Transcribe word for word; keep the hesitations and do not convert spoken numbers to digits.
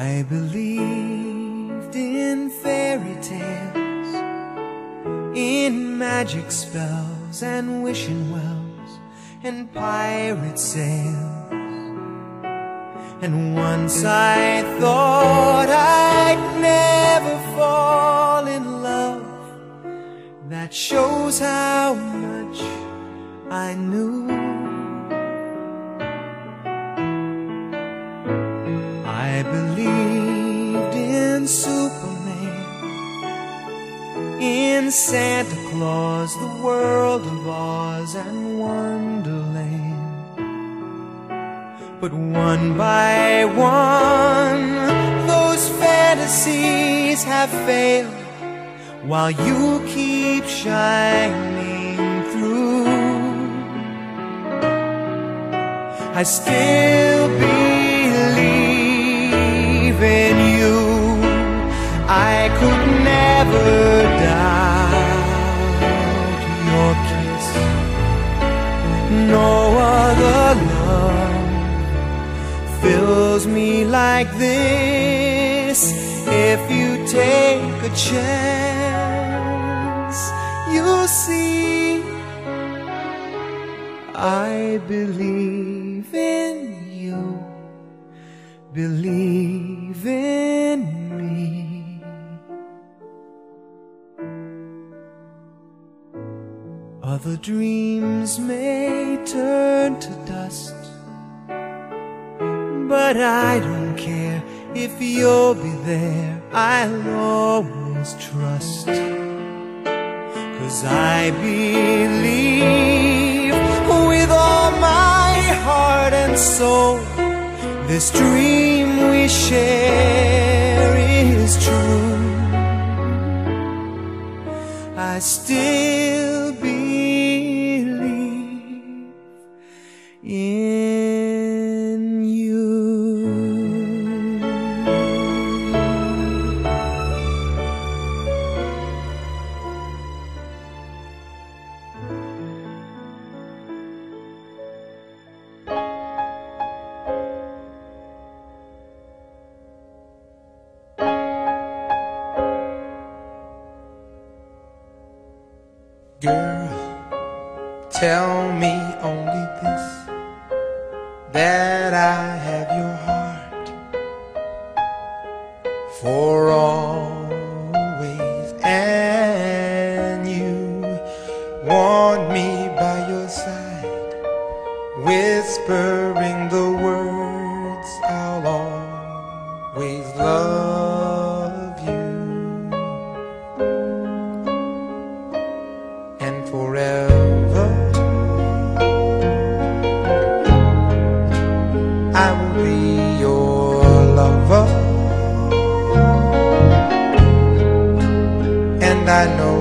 I believed in fairy tales, in magic spells and wishing wells and pirate sails. And once I thought I'd never fall in love. That shows how much I knew. I believed in Superman, in Santa Claus, the world of Oz and Wonderland. But one by one, those fantasies have failed, while you keep shining through. I still believe in you, I could never doubt your kiss. No other love fills me like this. If you take a chance, you'll see I believe in you. Believe in me. Other dreams may turn to dust, but I don't care. If you'll be there, I'll always trust. 'Cause I believe with all my heart and soul, this dream we share is true. I still believe in you. Girl, tell me only this, that I have your heart for always, and you want me by your side, whispering the words, I'll always love. I know